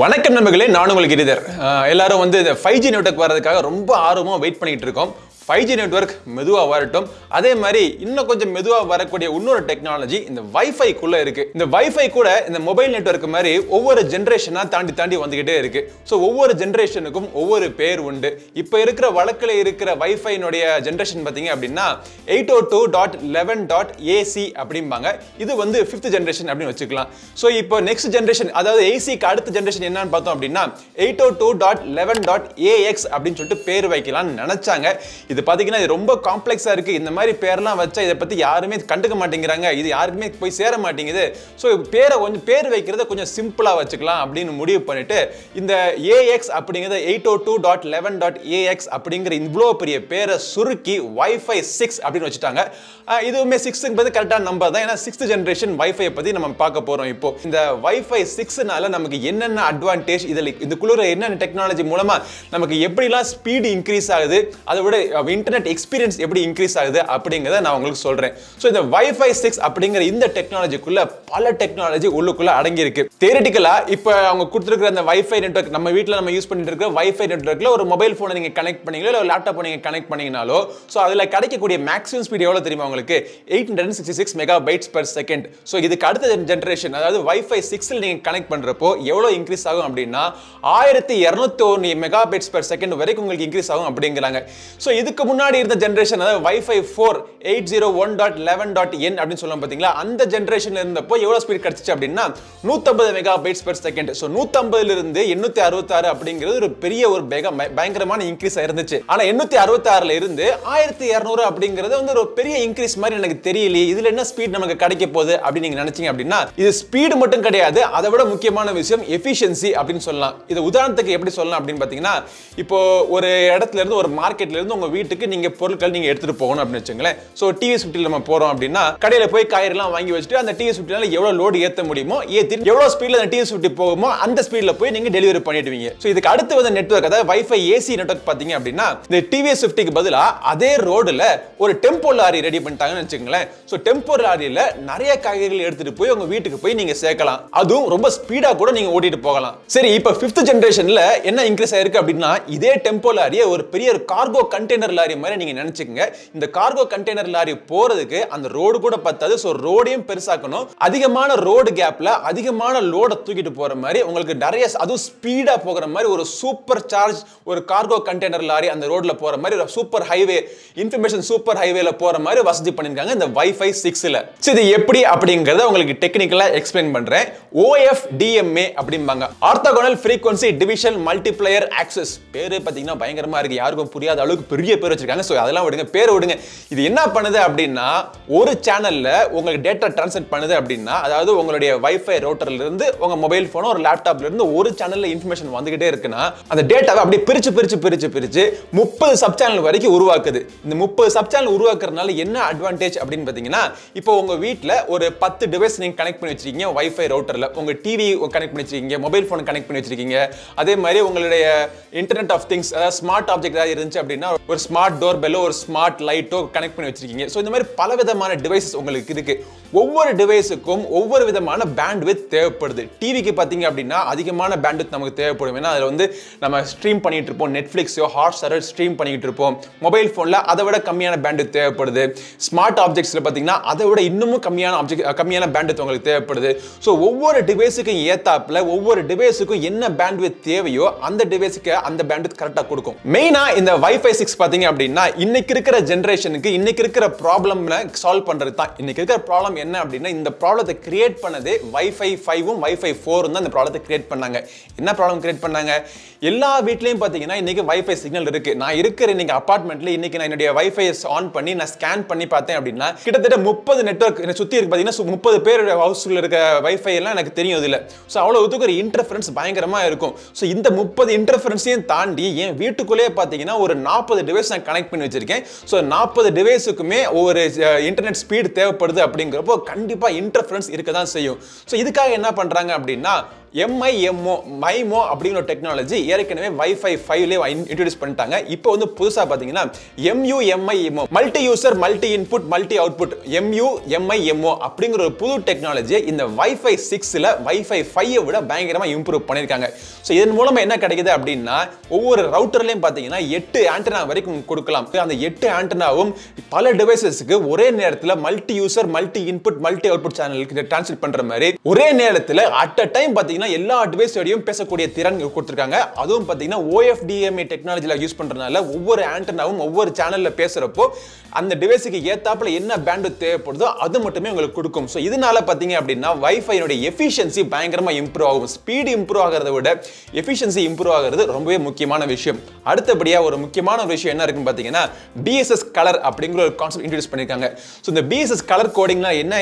வணக்கம் நண்பர்களே, நான் உங்களுக்கு கிரிதர். எல்லாரும் வந்து 5G நெட்வொர்க் வரதுக்காக ரொம்ப ஆர்வமா வெயிட் பண்ணிட்டு இருக்கோம். 5G நெட்வொர்க் மெதுவா வரட்டும். அதே மாதிரி இன்னும் கொஞ்சம் மெதுவா வரக்கூடிய இன்னொரு டெக்னாலஜி இந்த வைஃபை குள்ள இருக்கு. இந்த வைஃபை கூட இந்த மொபைல் நெட்வொர்க் மாதிரி ஒவ்வொரு ஜென்ரேஷனா தாண்டி வந்துகிட்டே இருக்கு. ஸோ ஒவ்வொரு ஜென்ரேஷனுக்கும் ஒவ்வொரு பேர் உண்டு. இப்போ இருக்கிற வழக்கில் இருக்கிற வைஃபைனுடைய ஜென்ரேஷன் பார்த்தீங்க அப்படின்னா 802.11.ac அப்படிம்பாங்க. இது வந்து 5th ஜென்ரேஷன் அப்படின்னு வச்சுக்கலாம். ஸோ இப்போ நெக்ஸ்ட் ஜென்ரேஷன், அதாவது ஏசிக்கு அடுத்த ஜென்ரேஷன் என்னன்னு பார்த்தோம் அப்படின்னா 802.11.ax அப்படின்னு சொல்லிட்டு பேர் வைக்கலாம்னு நினைச்சாங்க. இது பார்த்தீங்கன்னா இது ரொம்ப காம்ப்ளெக்ஸாக இருக்குது. இந்த மாதிரி பேரெலாம் வச்சா இதை பற்றி யாருமே கண்டுக்க மாட்டேங்கிறாங்க, இது யாருக்குமே போய் சேர மாட்டேங்குது. ஸோ பேரை கொஞ்சம் பேர் வைக்கிறத கொஞ்சம் சிம்பிளாக வச்சுக்கலாம் அப்படின்னு முடிவு பண்ணிட்டு இந்த ஏஎக்ஸ் அப்படிங்கிறத 802.11.ax அப்படிங்கிற இவ்வளோ பெரிய பேரை சுருக்கி Wi-Fi 6 அப்படின்னு வச்சுட்டாங்க. இதுவுமே 6ங்கிறது கரெக்டான நம்பர் தான். ஏன்னா 6th ஜென்ரேஷன் வைஃபையை பற்றி நம்ம பார்க்க போகிறோம். இப்போ இந்த Wi-Fi 6னால நமக்கு என்னென்ன அட்வான்டேஜ், இதில் இந்த குளிர என்னென்ன டெக்னாலஜி மூலமாக நமக்கு எப்படிலாம் ஸ்பீடு இன்க்ரீஸ் ஆகுது, அதை விட இன்டர்நெட் எக்ஸ்பீரியன்ஸ் எப்படி இன்க்ரீஸ் ஆகுது அப்படிங்கிறத நான் உங்களுக்கு சொல்றேன். ஸோ இந்த வைஃபை 6 அப்படிங்கிற இந்த டெக்னாலஜிக்குள்ள பல டெக்னாலஜி உள்ளுக்குள்ள அடங்கியிருக்கு. தியரிட்டிக்கலா இப்போ அவங்க கொடுத்துருக்கிற அந்த வைஃபை நெட்வொர்க், நம்ம வீட்டில் நம்ம யூஸ் பண்ணிட்டு இருக்கிற வைஃபை நெட்வொர்க்கில் ஒரு மொபைல் ஃபோனை நீங்கள் கனெக்ட் பண்ணீங்களோ இல்லை லேப்டாப் நீங்கள் கனெக்ட் பண்ணீங்கனாலோ, ஸோ அதில் கிடைக்கக்கூடிய மேக்ஸிமம் ஸ்பீட் எவ்வளோ தெரியுமா உங்களுக்கு? 866 MB/s. ஸோ இதுக்கு அடுத்த ஜென்ரேஷன், அதாவது Wi-Fi 6 நீங்கள் கனெக்ட் பண்ணுறப்போ எவ்வளோ இன்க்ரீஸ் ஆகும் அப்படின்னா 1201 MB/s வரைக்கும் உங்களுக்கு இன்க்ரீஸ் ஆகும் அப்படிங்கிறாங்க. ஸோ இதுக்கு முன்னாடி இருந்த ஜென்ரேஷன், அதாவது Wi-Fi 4 801.11.n அப்படின்னு சொல்லுவோம் பார்த்தீங்களா, அந்த ஜென்ரேஷன்ல இருந்தப்போ எவ்வளோ ஸ்பீட் கிடைச்சிச்சு அப்படின்னா 150 MB/s. ஸோ 150லிருந்து 866 அப்படிங்கிறது ஒரு பெரிய ஒரு பயங்கரமான இன்க்ரீஸ் ஆயிருந்துச்சு. ஆனால் 866ல இருந்து 1200 அப்படிங்கிறது வந்து ஒரு பெரிய இன்க்ரீஸ் மாதிரி எனக்கு தெரியலையே, இதில் என்ன ஸ்பீட் நமக்கு கிடைக்க போகுது அப்படின்னு நீங்கள் நினைச்சிங்க அப்படின்னா இது ஸ்பீடு மட்டும் கிடையாது, அதை விட முக்கியமான விஷயம் எஃபிஷியன்சி அப்படின்னு சொல்லலாம். இது உதாரணத்துக்கு எப்படி சொல்லலாம் அப்படின்னு பார்த்தீங்கன்னா, இப்போ ஒரு இடத்துல இருந்து ஒரு மார்க்கெட்ல இருந்து உங்க வீட்டுக்கு நீங்க பொருட்கள் நீங்க எடுத்துட்டு போகணும் அப்படின்னு வச்சுங்களேன். சோ டிவிஎஸ் 50 நம்ம போறோம் அப்படின்னா கடையில போய் காயெல்லாம் வாங்கி வச்சுட்டு அந்த டிவிஎஸ் 50னால எவ்வளவு லோடு ஏத்த முடியுமோ ஏத்தி, எவ்வளவு ஸ்பீட்ல அந்த டிவிஎஸ் 50 போகுமோ அந்த ஸ்பீட்ல போய் நீங்க டெலிவரி பண்ணிடுவீங்க. சோ இதுக்கு அடுத்து வந்த நெட்வொர்க், அதாவது வைஃபை ஏசி நெட்வொர்க் பாத்தீங்க அப்படின்னா இந்த டிவிஎஸ் 50க்கு பதிலா அதே ரோடுல ஒரு டெம்போ லாரி ரெடி பண்ணிட்டாங்கன்னு வச்சுங்களேன். சோ டெம்போ லாரியில நிறைய காய்கறிகள் எடுத்துட்டு போய் உங்க வீட்டுக்கு போய் நீங்க சேர்க்கலாம். அதுவும் ரொம்ப ஸ்பீடா கூட நீங்க ஓட்டிட்டு போகலாம். சரி, இப்ப 5th ஜென்ரேஷன்ல என்ன இன்க்ரீஸ் ஆயிருக்கு அப்படின்னா இதே டெம்போ லாரியை ஒரு பெரிய கார்கோ கண்டெய்னர் லாரி மாதிரி நீங்க நினைச்சுக்கங்க. இந்த கார்கோ கண்டெய்னர் லாரி போறதுக்கு அந்த ரோடு கூட பத்தாது, சோ ரோடையும் பெருசாக்கணும். அதிகமான ரோடு கேப்ல அதிகமான லோட தூக்கிட்டு போற மாதிரி உங்களுக்கு நிறைய, அதுவும் ஸ்பீடா போகிற மாதிரி ஒரு சூப்பர் சார்ஜ் ஒரு கார்கோ கண்டெய்னர் லாரி அந்த ரோட்ல போற மாதிரி ஒரு சூப்பர் ஹைவே, இன்ஃபர்மேஷன் சூப்பர் ஹைவேல போற மாதிரி வசதி பண்ணிருக்காங்க இந்த Wi-Fi 6ல. இது எப்படி அப்படிங்கறத உங்களுக்கு டெக்னிக்கலா எக்ஸ்பிளைன் பண்றேன். OFDMA அப்படிம்பாங்க, orthogonal frequency division multiplier access. பேரு பாத்தீங்கன்னா பயங்கரமா இருக்கு, யாருக்கும் புரியாத அளவுக்கு பெரிய பேர் வச்சிருக்காங்க. சோ அதெல்லாம் விடுங்க, பேர் விடுங்க. இது என்ன பண்ணுது அப்படின்னா ஒரு சேனல்ல உங்களுக்கு டேட்டா டிரான்ஸ்மிட் பண்ணுது அப்படின்னா, அதாவது உங்களுடைய வைஃபை ரூட்டர்ல இருந்து உங்க மொபைல் போனோ ஒரு லேப்டாப்ல இருந்து ஒரு சேனல்ல இன்ஃபர்மேஷன் வந்துகிட்டே இருக்குன்னா அந்த டேட்டாவை அப்படியே பிரிச்சு 30 சப் சேனல் வரைக்கும் உருவாக்குது. இந்த 30 சப் சேனல் உருவாக்குறதுனால என்ன அட்வான்டேஜ் அப்படின்னு பாத்தீங்கன்னா, இப்போ உங்க வீட்டுல ஒரு 10 டிவைஸ் நீங்க கனெக்ட் பண்ணி வச்சிருக்கீங்க வைஃபை ரூட்டர்ல. உங்க டிவி கனெக்ட் பண்ணி வச்சிருக்கீங்க, மொபைல் போன் கனெக்ட் பண்ணி வச்சிருக்கீங்க, அதே மாதிரி உங்களுடைய இன்டர்நெட் ஆஃப் திங்ஸ், அதாவது ஸ்மார்ட் ஆப்ஜெக்ட் இருந்துச்சு அப்படின்னா ஒரு ஸ்மார்ட் டோர் பெல்லோ ஒரு ஸ்மார்ட் லைட்டோ கனெக்ட் பண்ணி வச்சிருக்கீங்க. சோ இந்த மாதிரி பல விதமான டிவைசஸ் உங்களுக்கு இருக்கு. ஒவ்வொரு டிவைஸுக்கும் ஒவ்வொரு விதமான பேண்ட்வித் தேவைப்படுது. டிவிக்கு பார்த்தீங்க அப்படின்னா அதிகமான பேண்ட்வித் நமக்கு தேவைப்படும், ஏன்னா அதில் வந்து நம்ம ஸ்ட்ரீம் பண்ணிட்டு இருப்போம், நெட்ஃப்ளிக்ஸோ ஹாட்ஸ்டாரோ ஸ்ட்ரீம் பண்ணிட்டு இருப்போம். மொபைல் ஃபோனில் அதை விட கம்மியான பேண்ட்வித் தேவைப்படுது. ஸ்மார்ட் ஆப்ஜெக்ட்ஸில் பார்த்தீங்கன்னா அதை விட இன்னமும் கம்மியான பேண்ட்வித் உங்களுக்கு தேவைப்படுது. ஸோ ஒவ்வொரு டிவைஸுக்கும் ஏத்தாப்பில் ஒவ்வொரு டிவைஸுக்கும் என்ன பேண்ட்வித் தேவையோ அந்த டிவைஸுக்கு அந்த பேண்ட்வித் கரெக்டாக கொடுக்கும். மெயினாக இந்த Wi-Fi 6 பார்த்தீங்க அப்படின்னா இன்னைக்கு இருக்கிற ஜென்ரேஷனுக்கு இன்னைக்கு இருக்கிற ப்ராப்ளம்ல சால்வ் பண்றது தான். இன்னைக்கு இருக்கிற ப்ராப்ளம் என்ன அப்படின்னா, இந்த ப்ராப்ளத்தை கிரியேட் பண்ணதே Wi-Fi 5 Wi-Fi 4 தான் இந்த ப்ராப்ளத்தை கிரியேட் பண்ணாங்க. என்ன ப்ராப்ளம் கிரியேட் பண்ணாங்க? எல்லா வீட்லயும் பாத்தீங்கன்னா இன்னைக்கு வைஃபை சிக்னல் இருக்கு. நான் இருக்கிற இன்னைக்கு அபார்ட்மெண்ட்ல இன்னைக்கு நான் என்னுடைய வைஃபை ஆன் பண்ணி நான் ஸ்கேன் பண்ணி பார்த்தேன் அப்படின்னா கிட்டத்தட்ட 30 நெட்வொர்க் என்ன சுத்தி இருக்கு பாத்தீங்கன்னா 30 பேர் ஹவுஸ்ல இருக்க வைஃபை எல்லாம் எனக்கு தெரியும். இதுல சோ அவ்வளவுக்கு ஒரு இன்டர்ஃபரன்ஸ் பயங்கரமா இருக்கும். சோ இந்த 30 இன்டர்ஃபரன்ஸையும் தாண்டி என் வீட்டுக்குள்ளேயே பாத்தீங்கன்னா ஒரு 40 டிவைஸ் நான் கனெக்ட் பண்ணி வச்சிருக்கேன். ஸோ 40 டிவைஸுக்குமே ஒரு இன்டர்நெட் ஸ்பீடு தேவைப்படுது. அப்படிங்கிறப்போ கண்டிப்பாக இன்டர்ஃபரன்ஸ் இருக்க தான் செய்யும். ஸோ இதுக்காக என்ன பண்ணுறாங்க அப்படின்னா MIMO அப்படிங்கிற டெக்னாலஜி ஏற்கனவே Wi-Fi 5ல இன்ட்ரோ듀ஸ் பண்ணிட்டாங்க. இப்போ வந்து புதுசா பாத்தீங்கன்னா MU-MIMO multi user multi input multi output MU-MIMO அப்படிங்கிற ஒரு புது டெக்னாலஜியை இந்த Wi-Fi 6ல Wi-Fi 5ஐ விட பயங்கரமா இம்ப்ரூவ் பண்ணிருக்காங்க. சோ இதன் மூலமா என்ன கிடைக்குது அப்படின்னா ஒவ்வொரு ரவுட்டர்லயும் பாத்தீங்கன்னா 8 ஆண்டனா வரைக்கும் கொடுக்கலாம். அந்த 8 ஆண்டனாவும் பல டிவைसेसக்கு ஒரே நேரத்துல multi user multi input multi output சேனலுக்கு ட்ரான்ஸ்மிட் பண்ற மாதிரி ஒரே நேரத்துல அட் a டைம் பாத்தீங்கன்னா எல்லா டிவைஸோடையும் பேசக்கூடிய திறன் கொடுத்திருக்காங்க. அதுவும் பாத்தீங்கன்னா OFDMA டெக்னாலஜில யூஸ் பண்றனால ஒவ்வொரு ஆண்டனாவும் ஒவ்வொரு சேனல்ல பேசறப்போ அந்த டிவைஸ்க்கு ஏத்தாப்புல என்ன பேண்ட்வித் தேவைப்படுதோ அது மட்டுமே உங்களுக்கு கொடுக்கும். சோ இதனால பாத்தீங்க அப்படின்னா Wi-Fi யோட எஃபிஷியன்சி பயங்கரமா இம்ப்ரூவ் ஆகும். ஸ்பீட் இம்ப்ரூவ் ஆகிறத விட எஃபிஷியன்சி இம்ப்ரூவ் ஆகிறது ரொம்பவே முக்கியமான விஷயம். அடுத்தபடியா ஒரு முக்கியமான விஷயம் என்ன இருக்குன்னு பாத்தீங்கன்னா BSS Color அப்படிங்கற ஒரு கான்செப்ட் இன்ட்ரோ듀ஸ் பண்ணிருக்காங்க. சோ இந்த BSS கலர் கோடிங்னா என்ன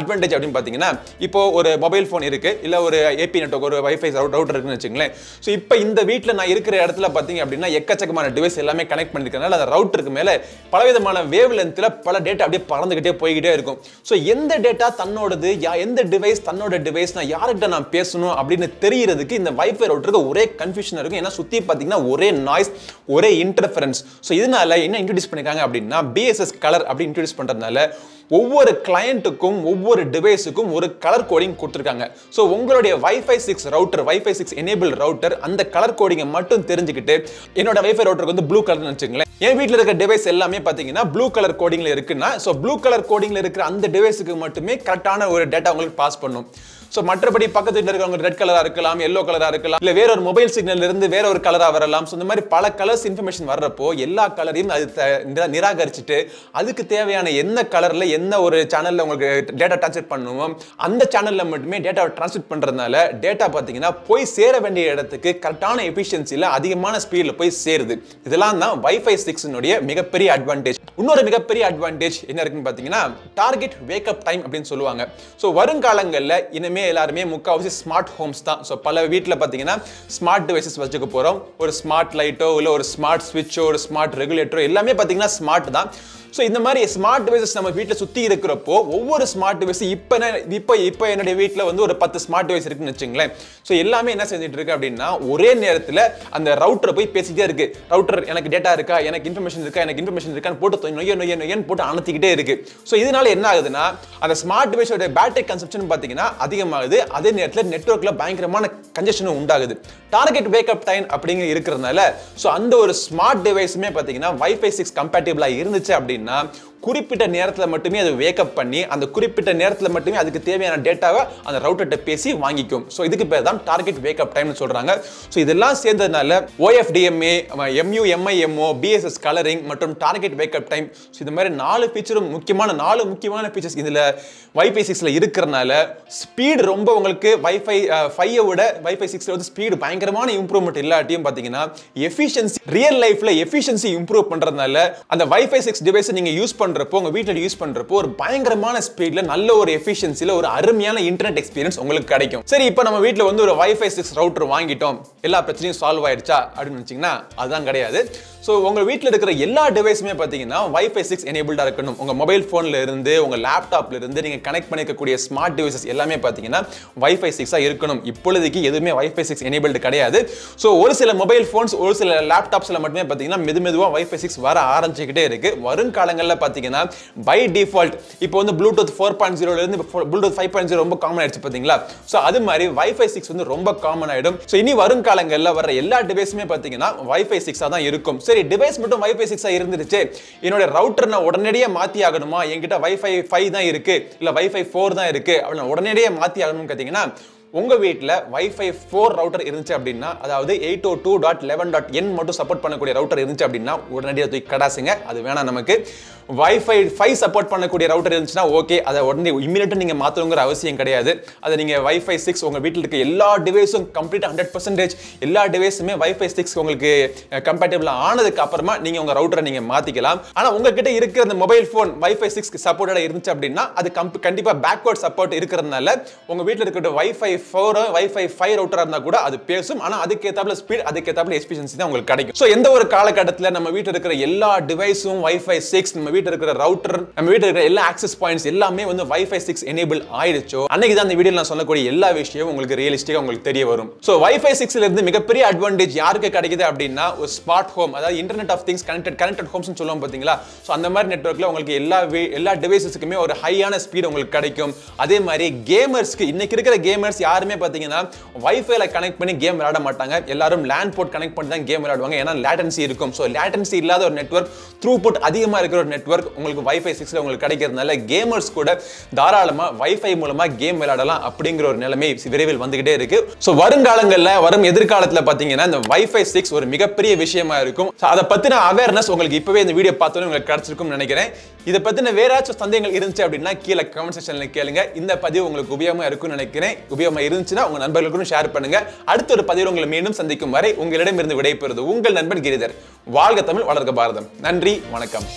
அட்வான்டேஜ் அப்படினு பாத்தீங்கன்னா இப்போ ஒரு மொபைல் ஃபோன் இருக்கு இல்ல ஒரு AP நெட்வொர்க் ஒரு Wi-Fi ரவுட்டர் இருக்குன்னு வெச்சீங்களே. சோ இப்போ இந்த வீட்ல நான் இருக்கிற இடத்துல பாத்தீங்க அப்படினா எக்கச்சக்கமான டிவைஸ் எல்லாமே கனெக்ட் பண்ணிருக்கனால அந்த ரவுட்டருக்கு மேல பலவிதமான வேவ் லெந்த்ல பல டேட்டா அப்படியே பறந்துகிட்டே போயிட்டே இருக்கும். சோ எந்த டேட்டா தன்னோடது எந்த டிவைஸ் தன்னோட டிவைஸ் நான் யார்கிட்ட நான் பேசணும் அப்படினு தெரியிறதுக்கு இந்த Wi-Fi ரவுட்டருக்கு ஒரே கன்ஃபியூஷன் இருக்கும். ஏனா சுத்தி பாத்தீங்கன்னா ஒரே நாய்ஸ் ஒரே இன்டர்ஃபரன்ஸ். சோ இதனால என்ன இன்ட்ரோ듀ஸ் பண்ணிருக்காங்க அப்படினா BSS கலர் அப்படி இன்ட்ரோ듀ஸ் பண்றதனால ஒவ்வொரு கிளையண்ட்டுக்கும் ஒவ்வொரு டிவைஸுக்கும் ஒரு கலர் கோடிங் கொடுத்திருக்காங்க. சோ உங்களுடைய Wi-Fi 6 router Wi-Fi 6 enable router அந்த கலர் கோடிங்கை மட்டும் தெரிஞ்சுக்கிட்டு என்னோட Wi-Fi ரவுட்டருக்கு வந்து ப்ளூ கலர்னு வெச்சுங்களேன். என் வீட்ல இருக்க டிவைஸ் எல்லாமே பாத்தீங்கன்னா ப்ளூ கலர் கோடிங்ல இருக்குன்னா சோ ப்ளூ கலர் கோடிங்ல இருக்கிற அந்த டிவைஸுக்கு மட்டுமே கரெக்டான ஒரு டேட்டா உங்களுக்கு பாஸ் பண்ணும். சோ மற்றபடி பக்கத்து வீட்ல இருக்கவங்க ரெட் கலரா இருக்கலாம், எல்லோ கலரா இருக்கலாம், இல்ல வேற ஒரு மொபைல் சிக்னல்ல இருந்து வேற ஒரு கலரா வரலாம். சோ இந்த மாதிரி பல கலர்ஸ் இன்ஃபர்மேஷன் வர்றப்போ எல்லா கலரையும் அது நிராகரிச்சிட்டு அதுக்கு தேவையான என்ன கலர்ல என்ன ஒரு சேனல்ல உங்களுக்கு டேட்டா ட்ரான்ஸ்மிட் பண்ணுமோ அந்த சேனல்ல மட்டுமே டேட்டா ட்ரான்ஸ்மிட் பண்றதனால டேட்டா பாத்தீங்கன்னா போய் சேர வேண்டிய இடத்துக்கு கரெக்டான எஃபிஷியன்சில அதிகமான ஸ்பீட்ல போய் சேருது. இதெல்லாம் தான் Wi-Fi 6னுடைய மிகப்பெரிய அட்வான்டேஜ். இன்னொரு மிகப்பெரிய அட்வான்டேஜ் என்ன இருக்குன்னு பாத்தீங்கன்னா டார்கெட் வேக்கப் டைம் அப்படினு சொல்லுவாங்க. சோ வருங்காலங்கள்ல இனிமே எல்லாருமே முக்காவாசி ஸ்மார்ட் ஹோம்ஸ் தான். சோ பல வீட்ல பாத்தீங்கன்னா ஸ்மார்ட் டிவைசஸ் வச்சுக்க போறோம். ஒரு ஸ்மார்ட் லைட்டோ இல்ல ஒரு ஸ்மார்ட் ஸ்விட்சோ ஒரு ஸ்மார்ட் ரெகுலேட்டரோ எல்லாமே பாத்தீங்கன்னா ஸ்மார்ட் தான். சோ இந்த மாதிரி ஸ்மார்ட் டிவைசஸ் நம்ம வீட்ல சுத்தி இருக்கிறப்போ ஒவ்வொரு ஸ்மார்ட் டிவைஸ் இப்போ என்னோட வீட்ல வந்து ஒரு 10 ஸ்மார்ட் டிவைஸ் இருக்குன்னு வெச்சுங்களேன். சோ எல்லாமே என்ன செஞ்சிட்டு இருக்கு அப்படின்னா ஒரே நேரத்துல அந்த ரவுட்டர் போய் பேசிட்டே இருக்கு. ரவுட்டர் எனக்கு டேட்டா இருக்கா, எனக்கு இன்ஃபர்மேஷன் இருக்கா, எனக்கு இன்ஃபர்மேஷன் இருக்கான்னு போட்டு நொய்ய நொய்ய நொய்யன்னு போட்டு அனுத்திக்கிட்டே இருக்கு. சோ இதனால என்ன ஆகுதுன்னா அந்த ஸ்மார்ட் டிவைஸோட பேட்டரி கன்சம்ப்ஷன் பாத்தீங்கன்னா அதிகமாகுது. அதே நேரத்துல நெட்வொர்க்ல பயங்கரமான கன்ஜெஷனும் உண்டாகுது. டார்கெட் வேக்கப் டைம் அப்படிங்க இருக்கிறதுனால சோ அந்த ஒரு ஸ்மார்ட் டிவைஸுமே பாத்தீங்கன்னா Wi-Fi 6 கம்பேட்டிபிளா இருந்துச்சு அப்படின்னு குறிப்பிட்ட நேரத்துல மட்டுமே அது வேக்கப் பண்ணி அந்த குறிப்பிட்ட நேரத்துல மட்டுமே அதுக்கு தேவையான டேட்டாவை அந்த ரவுட்டர்ட்ட பேசி வாங்கிக்கும். சோ இதுக்கு பேர் தான் டார்கெட் வேக்கப் டைம்னு சொல்றாங்க. சோ இதெல்லாம் சேர்ந்ததனால OFDMA, MU-MIMO, BSS கலரிங் மற்றும் டார்கெட் வேக்கப் டைம் இந்த மாதிரி 4 ஃபீச்சரும் நாலு முக்கியமான ஃபீச்சர்ஸ் இதுல Wi-Fi 6ல இருக்கறனால ஸ்பீட் ரொம்ப உங்களுக்கு Wi-Fi 5ஐ விட Wi-Fi 6ல வந்து ஸ்பீட் பயங்கரமான இம்ப்ரூவ்மென்ட் இல்லாட்டியும் பாத்தீங்கன்னா எஃபிஷியன்சி ரியல் லைஃப்ல எஃபிஷியன்சி இம்ப்ரூவ் பண்றதனால அந்த Wi-Fi 6 டிவைஸ் நீங்க யூஸ் பண்றப்போ உங்க வீட்ல யூஸ் பண்றப்போ ஒரு பயங்கரமான ஸ்பீட்ல நல்ல ஒரு எஃபிஷியன்சில ஒரு அருமையான இன்டர்நெட் எக்ஸ்பீரியன்ஸ் உங்களுக்கு கிடைக்கும். சரி, இப்போ நம்ம வீட்ல வந்து ஒரு Wi-Fi 6 ரவுட்டர் வாங்கிட்டோம், எல்லா பிரச்சனையும் சால்வ் ஆயிடுச்சா அப்படின்னு நினைச்சீங்கன்னா அதுதான் கிடையாது. சோ உங்க வீட்ல இருக்கிற எல்லா டிவைஸுமே பாத்தீங்கன்னா Wi-Fi 6 எனேபிள்டா இருக்கணும். உங்க மொபைல் போன்ல இருந்து உங்க லேப்டாப்ல இருந்து நீங்க கனெக்ட் பண்ணிக்கக்கூடிய ஸ்மார்ட் டிவைசஸ் எல்லாமே பாத்தீங்கன்னா Wi-Fi 6ஆ இருக்கணும். இப்போதைக்கு எதுவுமே Wi-Fi 6 எனேபிள்டு கிடையாது. சோ ஒரு சில மொபைல் போன்ஸ் ஒரு சில லேப்டாப்ஸ்ல மட்டுமே பாத்தீங்கன்னா மெதுவா Wi-Fi 6 வர ஆரம்பிச்சிட்டே இருக்கு. வரும் காலங்கள்ல பாத்தீங்கன்னா பை டிஃபால்ட் இப்போ வந்து Bluetooth 4.0ல இருந்து Bluetooth 5.0 ரொம்ப காமன் ஆயிடுச்சு பாத்தீங்களா. சோ அது மாதிரி Wi-Fi 6 வந்து ரொம்ப காமன் ஆயிடும். சோ இனி வரும் காலங்கள்ல வர எல்லா டிவைஸுமே பாத்தீங்கன்னா Wi-Fi 6ஆ தான் இருக்கும். சரி, டிவைஸ் மட்டும் Wi-Fi 6ஆ இருந்துருச்சு, என்னோட ரவுட்டர் நான் உடனடியே மாத்தி ஆகணுமா, என்கிட்ட Wi-Fi 5 தான் இருக்கு இல்ல Wi-Fi 4 தான் இருக்கு அப்படின்னா உடனடியே மாத்தி ஆகணும்னு கேட்டீங்கன்னா உங்க வீட்ல Wi-Fi 4 ரவுட்டர் இருந்துச்சு அப்படின்னா, அதாவது 802.11.n மட்டும் சப்போர்ட் பண்ணக்கூடிய ரவுட்டர் இருந்துச்சு அப்படின்னா உடனடியாக தூக்கி கடாசுங்க, அது வேணாம் நமக்கு. Wi-Fi 5 சப்போர்ட் பண்ணக்கூடிய ரவுட்டர் இருந்துச்சுன்னா ஓகே, அதை உடனே இமிடியேட்டா நீங்க மாத்தணுங்கிற அவசியம் கிடையாது. அதை நீங்க Wi-Fi 6 உங்க வீட்டில் இருக்க எல்லா டிவைஸும் கம்ப்ளீட் 100% எல்லா டிவைஸுமே Wi-Fi 6 உங்களுக்கு கம்பேட்டபிள் ஆனதுக்கு அப்புறமா நீங்க உங்க ரவுட்டரை நீங்க மாத்திக்கலாம். ஆனா உங்ககிட்ட இருக்கிற அந்த மொபைல் போன் Wi-Fi 6 சப்போர்ட்டடா இருந்துச்சு அப்படின்னா அது கண்டிப்பா பேக்வர்ட் சப்போர்ட் இருக்கிறதுனால உங்க வீட்டில் இருக்கிற Wi-Fi 4 or Wi-Fi 5 router are not good. That is the same speed, that is efficiency. So, in this case, all devices, Wi-Fi 6, router, all access points, all Wi-Fi 6 enabled. So, I will tell you all these things realistic. So, Wi-Fi 6 is the advantage of smart home, that is Internet of Things connected homes. So, in that network, all devices have a high speed. Gamers, gamers Wi-Fi connect panni game velada maatanga. Ellarum LAN port connect panni dhaan game veladuvanga. Ena latency irukum. So latency illada or network throughput adhigama irukkira or network ungalku Wi-Fi 6 la ungalku kedikkiradhanaala gamers kuda dhaaralama Wi-Fi moolama game veladalam appingra or nilamai viravil vandukite irukku. So varungaalangalla varum edirkaalathila pathingena indha Wi-Fi 6 or migaperiya vishayama irukum. So adha pathina awareness ungalku ippove indha video paathona ungalku kadachirukum nenikiren. Idha pathina vera edachu sandehangal irundhuchu appadina keela comment section la kelunga. Indha padhivu ungalku ubhayama irukku nenikiren. Ubhayama irundhuchuna unga nanbargalukku share பண்ணுங்க. அடுத்த ஒரு பதிவுல மீண்டும் சந்திக்கும் வரை உங்களிடமிருந்து விடைபெறுவது உங்கள் நண்பன் கிரிதர். வாழ்க தமிழ் வளர்க பாரதம். நன்றி வணக்கம்.